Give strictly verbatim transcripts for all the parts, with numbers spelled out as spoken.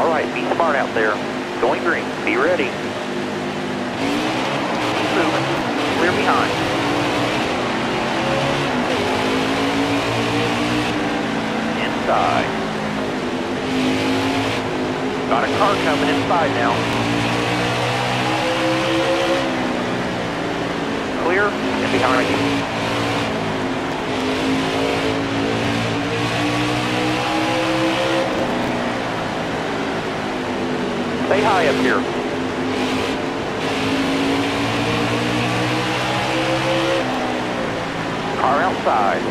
All right, be smart out there. Going green, be ready. Keep moving, clear behind. Inside. Got a car coming inside now. Clear and behind you. Stay high up here. Car outside.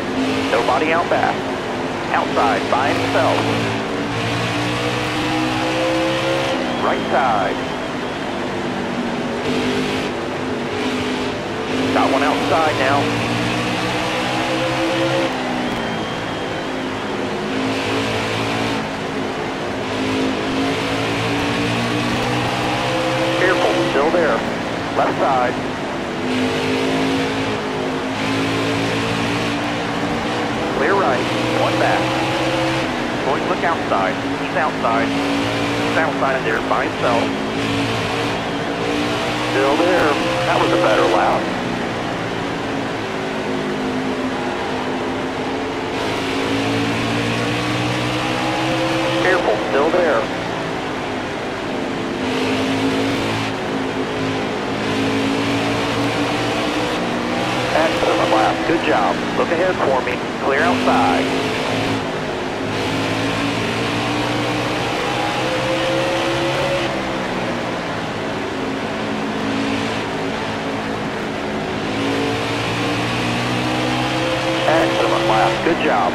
Nobody out back. Outside by himself. Right side. Got one outside now. Careful, still there. Left side. Clear right, one back. Boys, look outside. He's outside. Outside of there by himself. Still there. That was a better lap. Careful, still there. Excellent lap. Good job. Look ahead for me. Clear outside. Good job.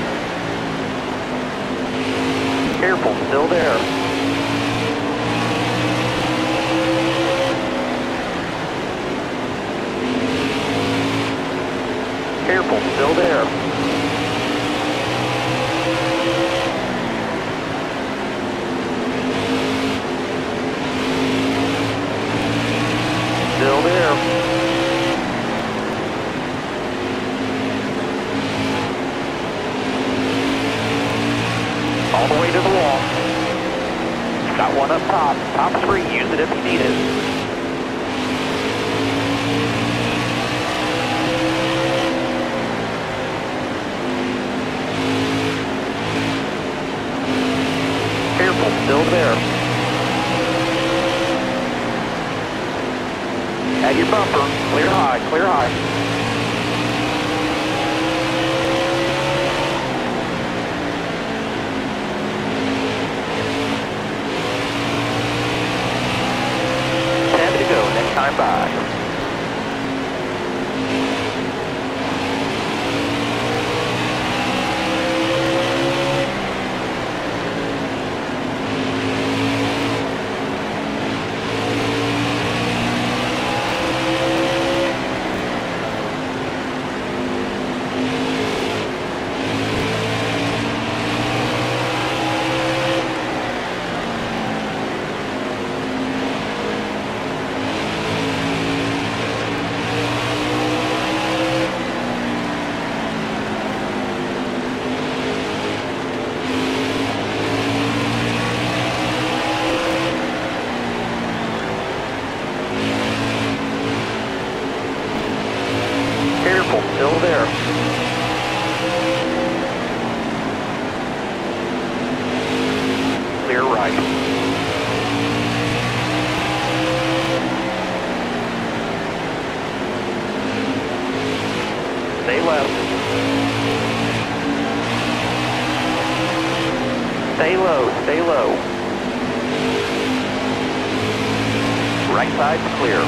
Careful, still there. Careful, still there. Still there. All the way to the wall. Got one up top. Top three, use it if you need it. Careful, still there. At your bumper. Clear high, clear high. Time by. Still there. Clear right. Stay left. Stay low, stay low. Right side's clear.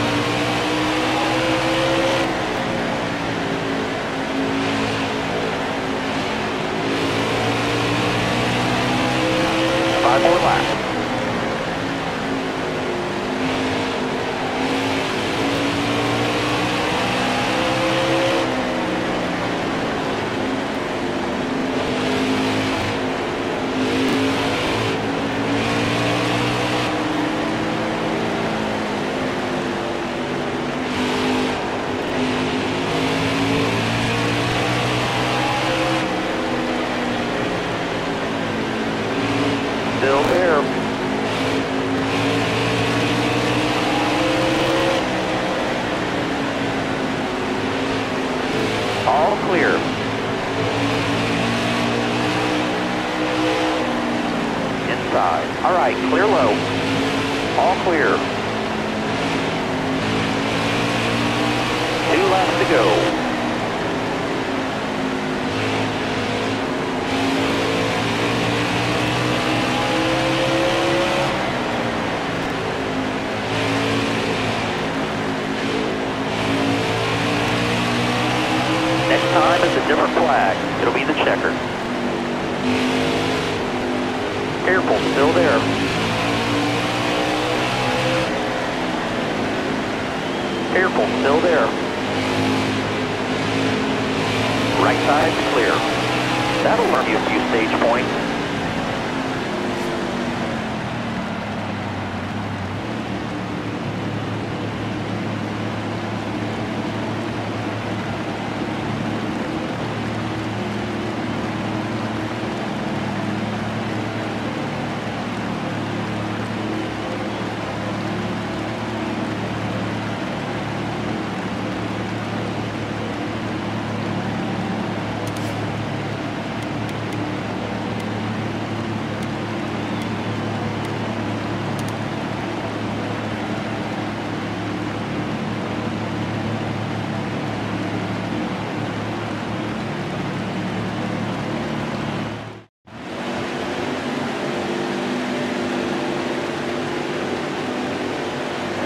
Five more laps. Still there. side. All right, clear low. All clear. Two left to go. Time is a different flag. It'll be the checker. Careful, still there. Careful, still there. Right side clear. That'll learn you a few stage points.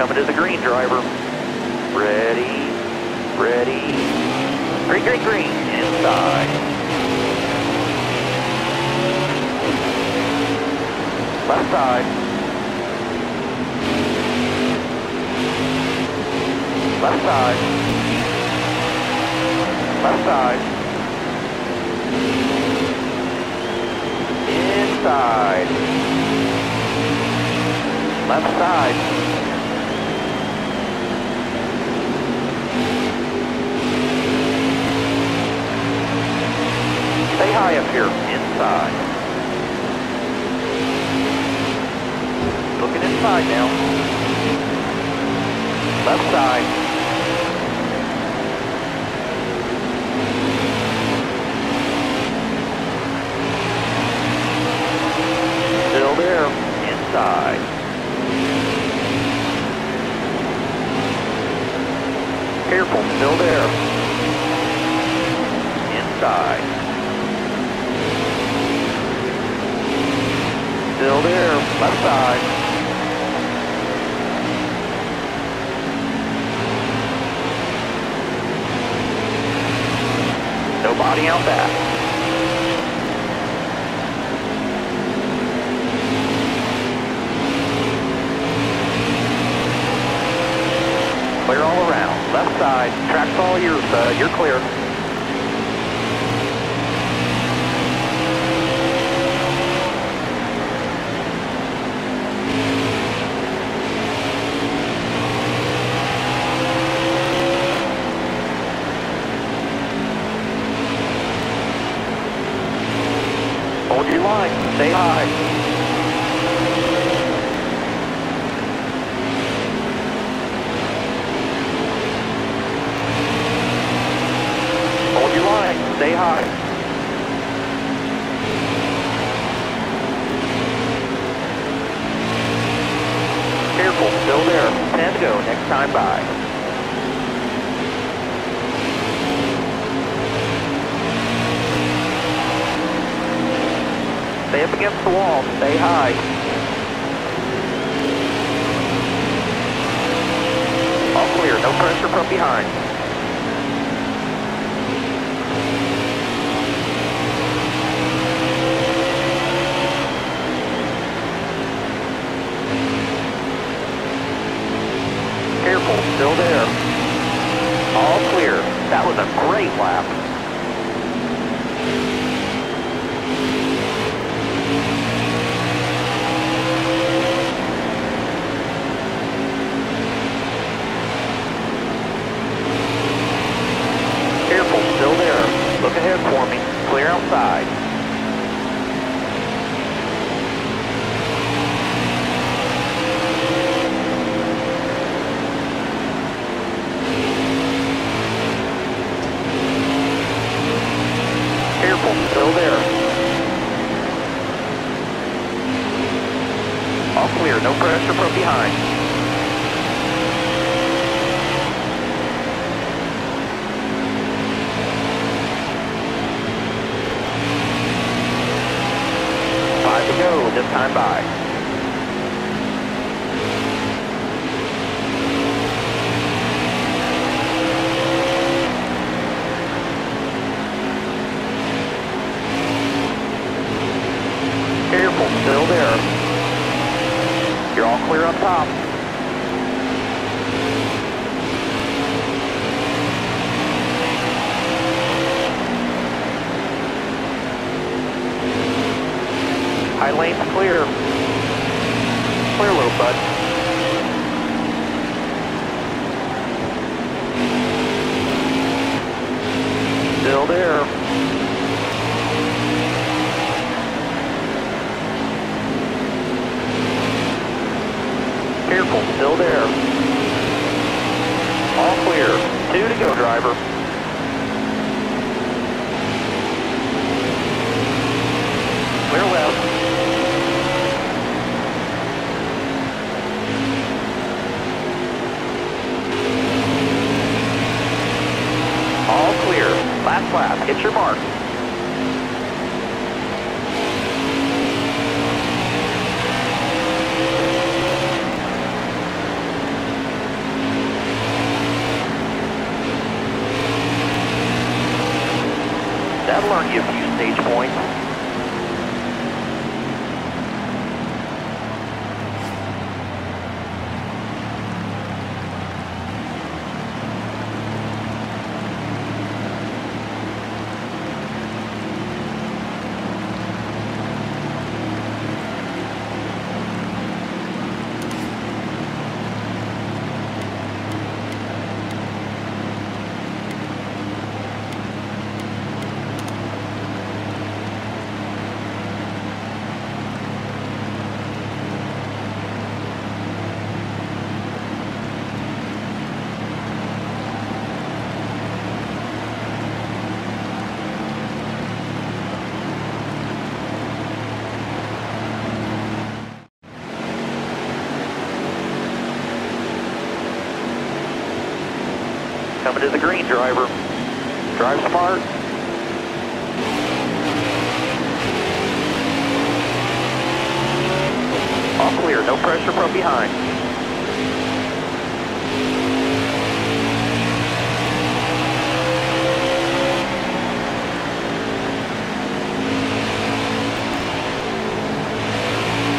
Coming to the green, driver. Ready, ready. Green, green, green. Inside. Left side. Left side. Left side. Inside. Left side. Stay high up here, inside. Looking inside now. Left side. Still there, inside. Careful, still there. Inside. Still there, left side. No body out back. Clear all around. Left side, track's all yours, bud. You're clear. Hold your line, stay high. Hold your line, stay high. Careful, still there. ten to go, next time by. Stay up against the wall, stay high. All clear, no pressure from behind. Careful, still there. All clear, that was a great lap. Still there. Look ahead for me. Clear outside. Careful. Still there. clear. No pressure from behind. Five to go. This time by. Still there. You're all clear up top. High lane's clear. Clear, little bud. Still there. Still there. All clear. Two to go, driver. Clear left. All clear. Last lap. Hit your mark. That'll earn you a few stage points. Coming to the green, driver. Drive smart. All clear, no pressure from behind.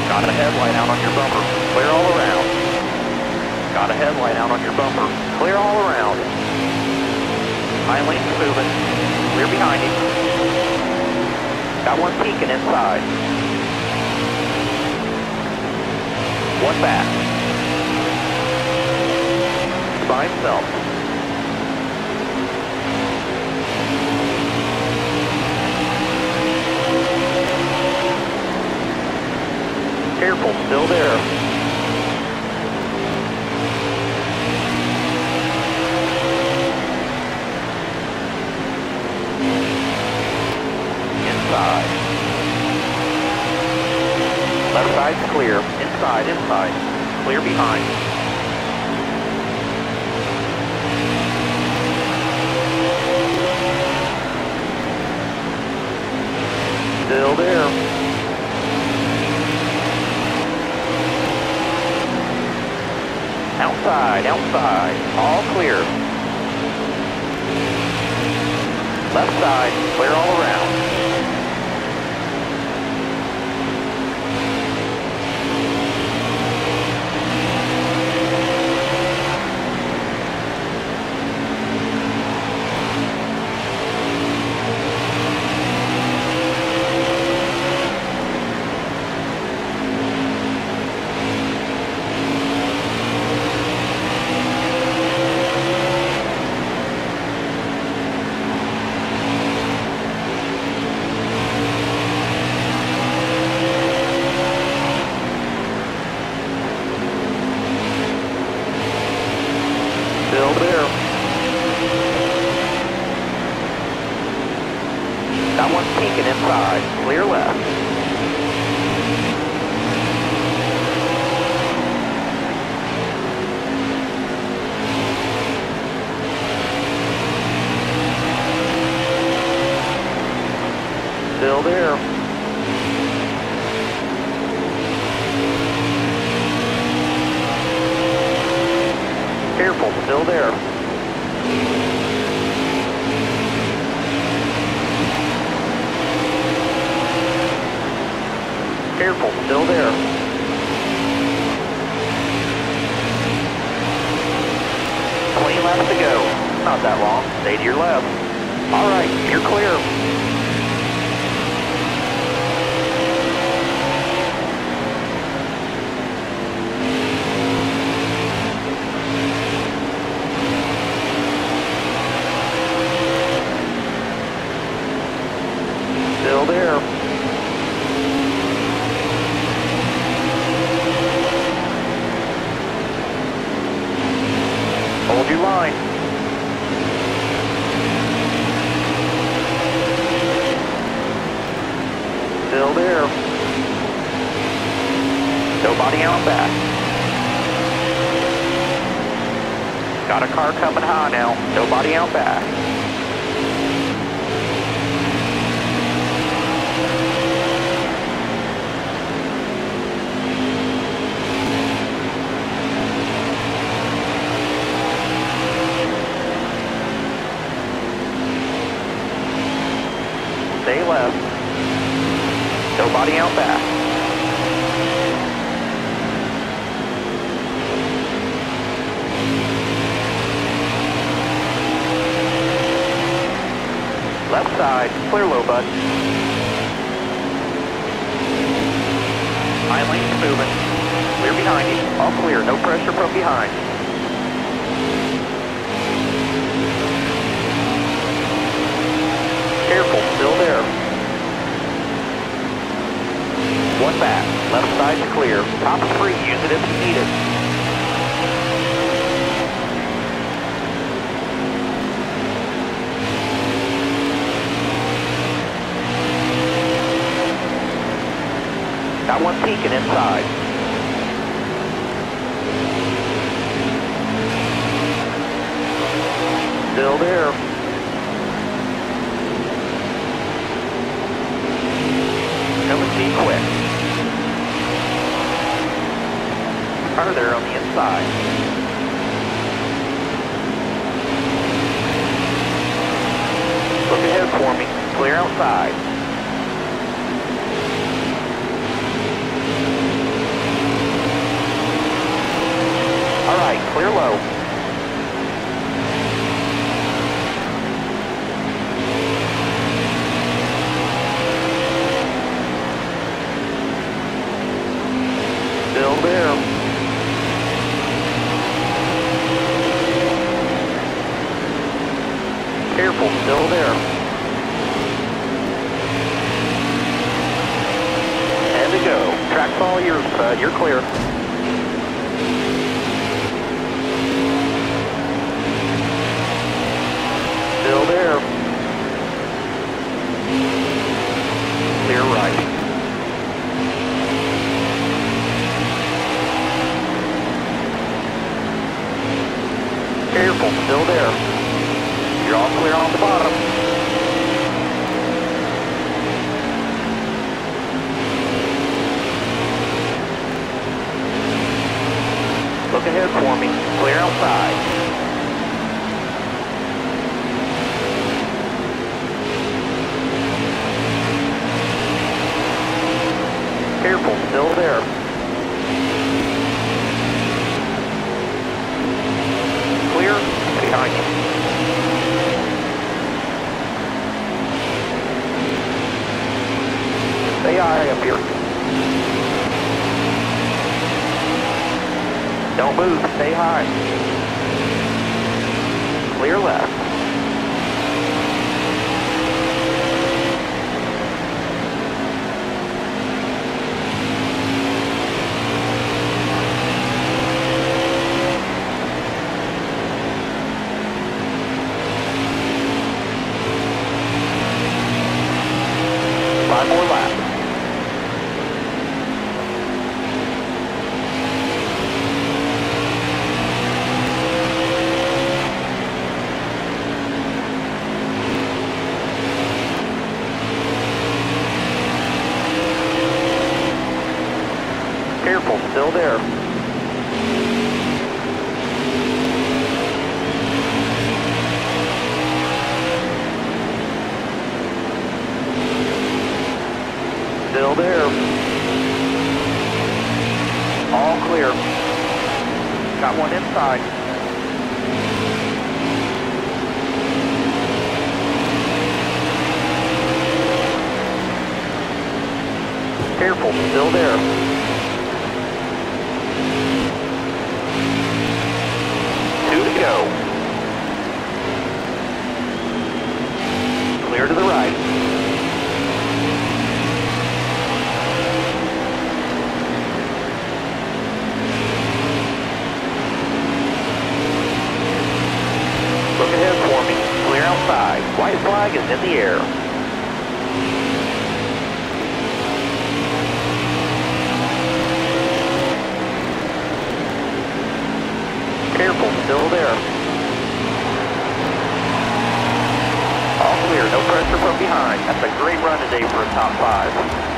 Got a headlight out on your bumper. Clear all around. Got a headlight out on your bumper. Clear all around. High lanes are moving. We're behind him. Got one peeking inside. One back. He's by himself. Careful, still there. Left side's clear. Inside, inside. Clear behind. Still there. Outside, outside. All clear. Left side, clear all around. Inside, clear left. still there. Careful, still there. Careful, still there. twenty laps to go. Not that long. Stay to your left. All right, you're clear. Still there. Hold your line. Still there. Nobody out back. Got a car coming high now. Nobody out back. Stay left. Nobody out back. Left side, clear low, bud. High lane's moving. Clear behind you. All clear, no pressure from behind. Careful, still there. One back, left side's clear. Top three, use it if you need it. Got one peeking inside. Still there. Be quick. Further on the inside. Look ahead for me. Clear outside. All right, clear low. Still there. Careful, still there. And to go. Track's all yours, bud. You're clear. Still there. Clear right. Careful, still there. You're all clear on the bottom. Look ahead for me. Clear outside. Careful, still there. Behind you. Stay high up here. Don't move, stay high. Clear left. Five more laps. vehicle still there. Still there. All clear. Got one inside. Careful, still there. Two to go. Clear to the right. Look ahead for me. Clear outside. White flag is in the air. Still there. All clear, no pressure from behind. That's a great run today for a top five.